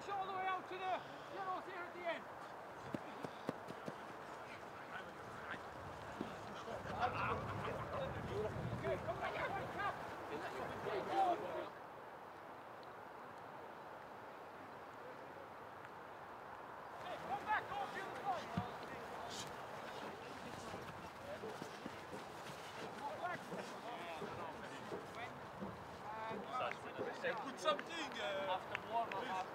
push it all the way out to the yellows here at the end. Okay, come on, right cap. Hey, come back, go up to the front. Put something after warm up, after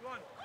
1.